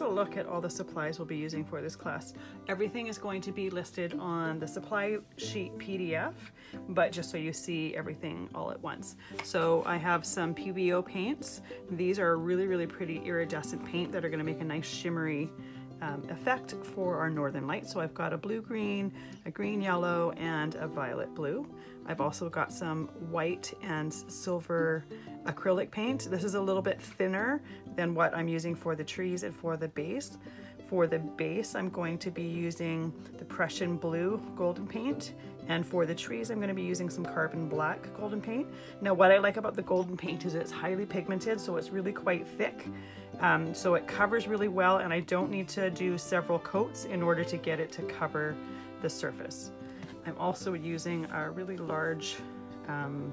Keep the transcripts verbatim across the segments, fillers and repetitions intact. A look at all the supplies we'll be using for this class. Everything is going to be listed on the supply sheet P D F, but just so you see everything all at once. So I have some P B O paints. These are really, really pretty iridescent paint that are going to make a nice shimmery um, effect for our northern light. So I've got a blue green, a green yellow, and a violet blue. I've also got some white and silver acrylic paint. This is a little bit thinner than what I'm using for the trees and for the base. For the base, I'm going to be using the Prussian Blue golden paint, and for the trees, I'm going to be using some Carbon Black golden paint. Now, what I like about the golden paint is it's highly pigmented, so it's really quite thick, um, so it covers really well, and I don't need to do several coats in order to get it to cover the surface. I'm also using a really large um,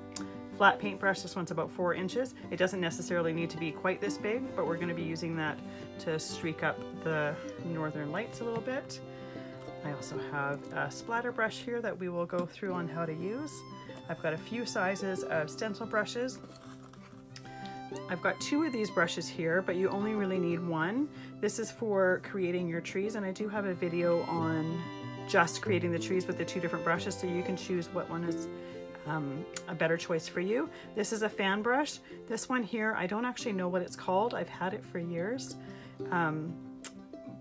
flat paintbrush. This one's about four inches. It doesn't necessarily need to be quite this big, but we're going to be using that to streak up the northern lights a little bit. I also have a splatter brush here that we will go through on how to use. I've got a few sizes of stencil brushes. I've got two of these brushes here, but you only really need one. This is for creating your trees, and I do have a video on just creating the trees with the two different brushes, so you can choose what one is Um, a better choice for you. This is a fan brush. This one here, I don't actually know what it's called. I've had it for years, um,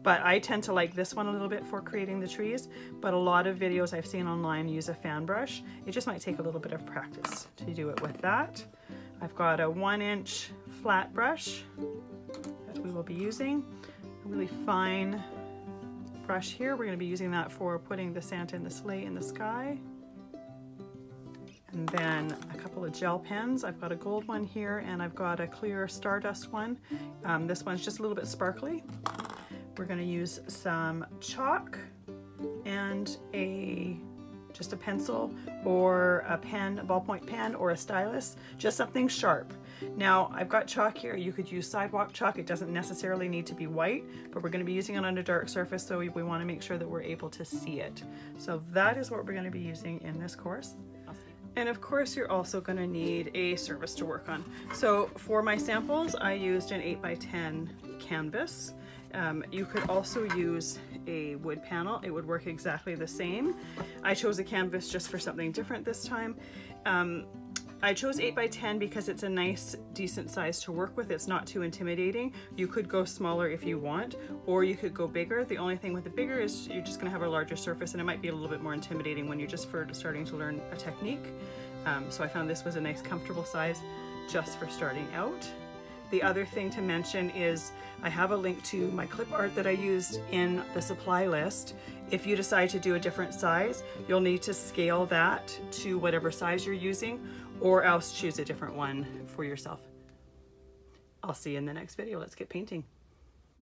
but I tend to like this one a little bit for creating the trees, but a lot of videos I've seen online use a fan brush. It just might take a little bit of practice to do it with that. I've got a one inch flat brush that we will be using, a really fine brush here. We're going to be using that for putting the Santa and the sleigh in the sky. And then a couple of gel pens. I've got a gold one here, and I've got a clear stardust one. Um, this one's just a little bit sparkly. We're going to use some chalk and a just a pencil or a pen, a ballpoint pen or a stylus, just something sharp. Now, I've got chalk here. You could use sidewalk chalk. It doesn't necessarily need to be white, but we're going to be using it on a dark surface, so we, we want to make sure that we're able to see it. So that is what we're going to be using in this course. And of course, you're also going to need a surface to work on. So for my samples, I used an eight by ten canvas. Um, you could also use a wood panel. It would work exactly the same. I chose a canvas just for something different this time. Um, I chose eight by ten because it's a nice, decent size to work with. It's not too intimidating. You could go smaller if you want, or you could go bigger. The only thing with the bigger is you're just gonna have a larger surface, and it might be a little bit more intimidating when you're just for starting to learn a technique. Um, so I found this was a nice, comfortable size just for starting out. The other thing to mention is I have a link to my clip art that I used in the supply list. If you decide to do a different size, you'll need to scale that to whatever size you're using, or else choose a different one for yourself. I'll see you in the next video. Let's get painting.